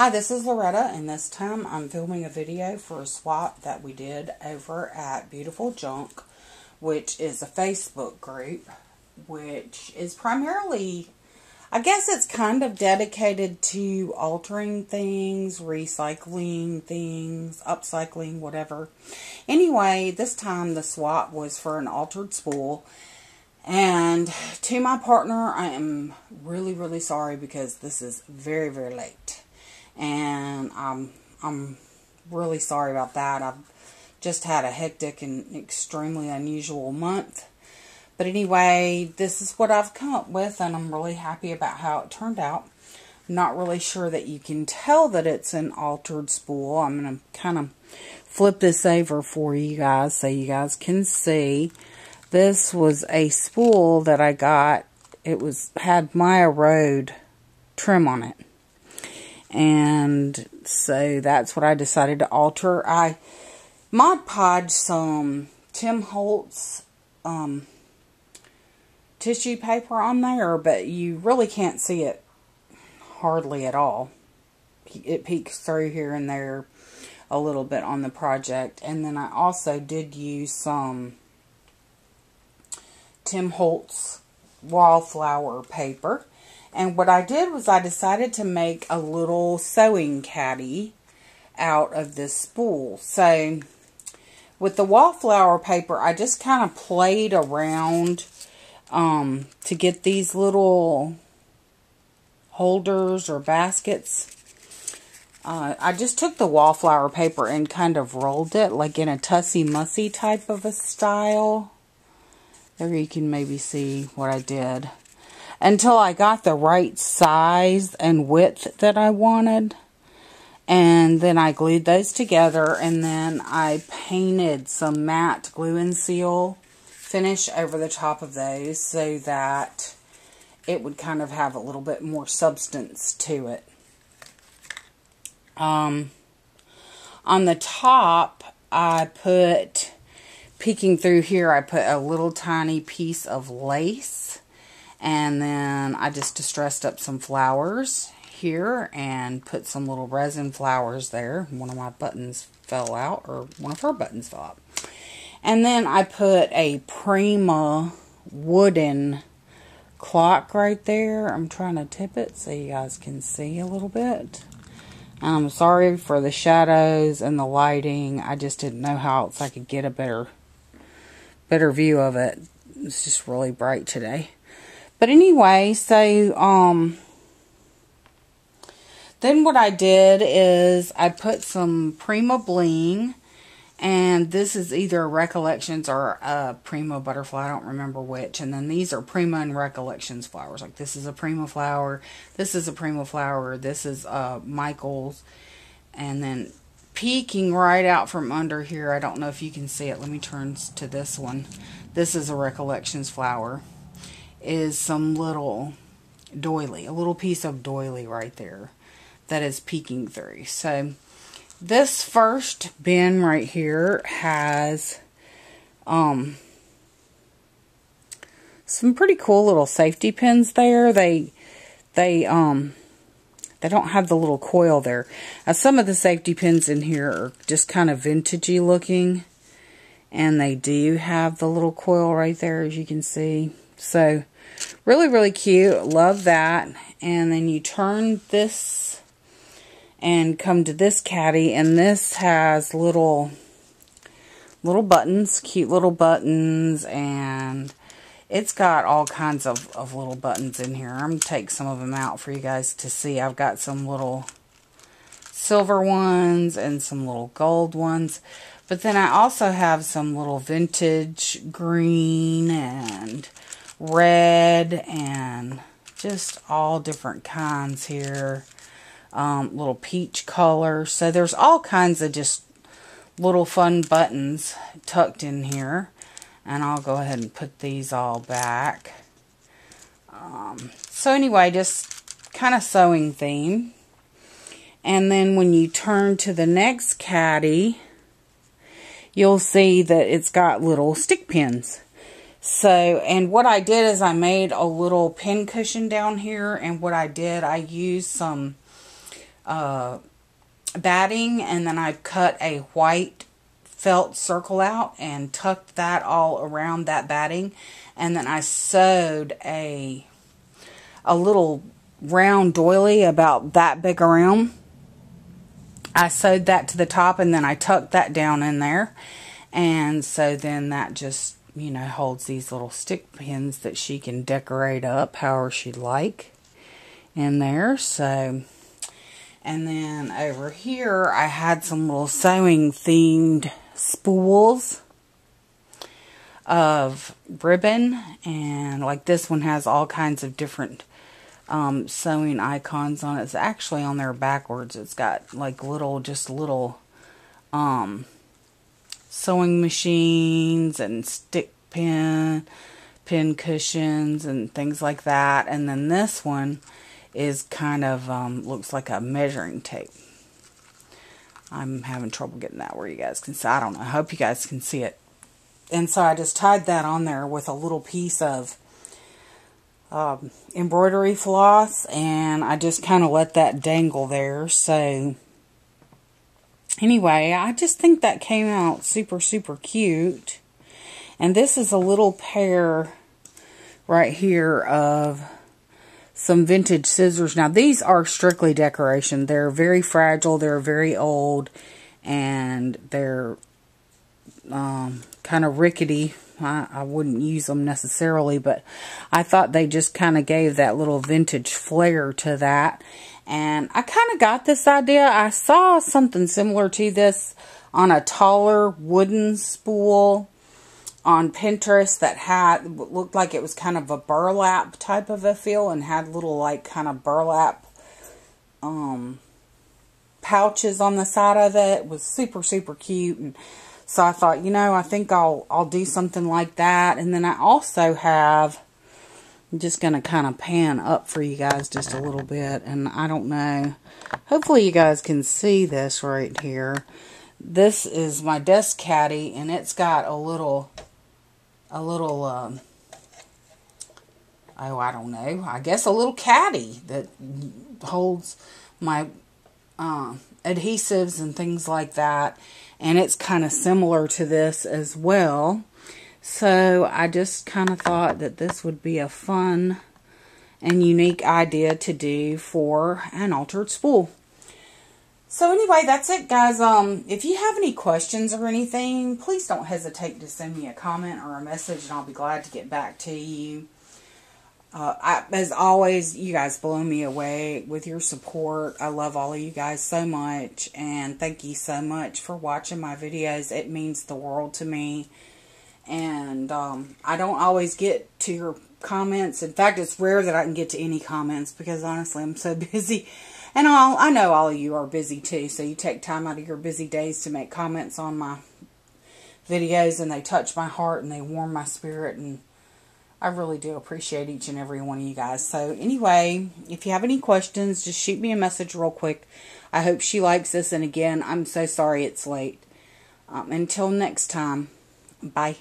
Hi, this is Loretta, and this time I'm filming a video for a swap that we did over at Beautiful Junk, which is a Facebook group, which is primarily, I guess it's kind of dedicated to altering things, recycling things, upcycling, whatever. Anyway, this time the swap was for an altered spool. And to my partner, I am really, really sorry because this is very, very late. And I'm really sorry about that. I've just had a hectic and extremely unusual month. But anyway, this is what I've come up with, and I'm really happy about how it turned out. I'm not really sure that you can tell that it's an altered spool. I'm going to kind of flip this over for you guys so you guys can see. This was a spool that I got. It had Maya Road trim on it. And so that's what I decided to alter. I Mod Podged some Tim Holtz tissue paper on there, but you really can't see it hardly at all. It peeks through here and there a little bit on the project. And then I also did use some Tim Holtz Wallflower paper. And what I did was I decided to make a little sewing caddy out of this spool. So with the wallflower paper, I just kind of played around to get these little holders or baskets. I just took the wallflower paper and kind of rolled it like in a Tussie Mussie type of a style. There you can maybe see what I did. Until I got the right size and width that I wanted. And then I glued those together. And then I painted some matte glue and seal finish over the top of those. So that it would kind of have a little bit more substance to it. On the top, I put, peeking through here, I put a little tiny piece of lace. And then I just distressed up some flowers here and put some little resin flowers there. One of my buttons fell out, or one of her buttons fell out. And then I put a Prima wooden clock right there. I'm trying to tip it so you guys can see a little bit. I'm sorry for the shadows and the lighting. I just didn't know how else I could get a better view of it. It's just really bright today. But anyway, so then what I did is I put some Prima bling, and this is either Recollections or Prima butterfly, I don't remember which. And then these are Prima and Recollections flowers. Like this is a Prima flower, this is a Prima flower, this is Michaels. And then peeking right out from under here, I don't know if you can see it. Let me turn to this one. This is a Recollections flower. Is some little doily, a little piece of doily right there that is peeking through. So this first bin right here has some pretty cool little safety pins there. They don't have the little coil there. Now some of the safety pins in here are just kind of vintagey looking, and they do have the little coil right there, as you can see. So really, really cute. Love that. And then you turn this and come to this caddy, and this has little buttons, cute little buttons, and it's got all kinds of little buttons in here. I'm going to take some of them out for you guys to see. I've got some little silver ones and some little gold ones. But then I also have some little vintage green and red and just all different kinds here, little peach color. So there's all kinds of just little fun buttons tucked in here, and I'll go ahead and put these all back. So anyway, just kind of sewing theme. And then when you turn to the next caddy, you'll see that it's got little stick pins. So, and what I did is I made a little pin cushion down here, and what I did, I used some batting, and then I cut a white felt circle out and tucked that all around that batting, and then I sewed a little round doily about that big around. I sewed that to the top, and then I tucked that down in there, and so then that just, you know, holds these little stick pins that she can decorate up however she'd like in there. So, and then over here I had some little sewing themed spools of ribbon, and like this one has all kinds of different sewing icons on it. It's actually on there backwards. It's got like little sewing machines and stick pin cushions and things like that. And then this one is kind of looks like a measuring tape. I'm having trouble getting that where you guys can see. I don't know. I hope you guys can see it. And so I just tied that on there with a little piece of embroidery floss, and I just kind of let that dangle there. So anyway, I just think that came out super cute. And this is a little pair right here of some vintage scissors. Now these are strictly decoration. They're very fragile, they're very old, and they're kind of rickety. I wouldn't use them necessarily, but I thought they just kind of gave that little vintage flair to that. And I kind of got this idea. I saw something similar to this on a taller wooden spool on Pinterest that looked like it was kind of a burlap type of a feel, and had little like kind of burlap pouches on the side of it. It was super cute. And so I thought, you know, I think I'll do something like that. And then I also have, I'm just going to kind of pan up for you guys just a little bit. And I don't know, hopefully you guys can see this right here. This is my desk caddy, and it's got a little oh, I don't know, I guess a little caddy that holds my adhesives and things like that. And it's kind of similar to this as well. So I just kind of thought that this would be a fun and unique idea to do for an altered spool. So anyway, that's it, guys. If you have any questions or anything, please don't hesitate to send me a comment or a message, and I'll be glad to get back to you. As always, you guys blow me away with your support. I love all of you guys so much, and thank you so much for watching my videos. It means the world to me. And I don't always get to your comments. In fact, it's rare that I can get to any comments, because honestly, I'm so busy. And I know all of you are busy too, so you take time out of your busy days to make comments on my videos, and they touch my heart and they warm my spirit, and I really do appreciate each and every one of you guys. So anyway, if you have any questions, just shoot me a message real quick. I hope she likes this. And again, I'm so sorry it's late. Until next time, bye.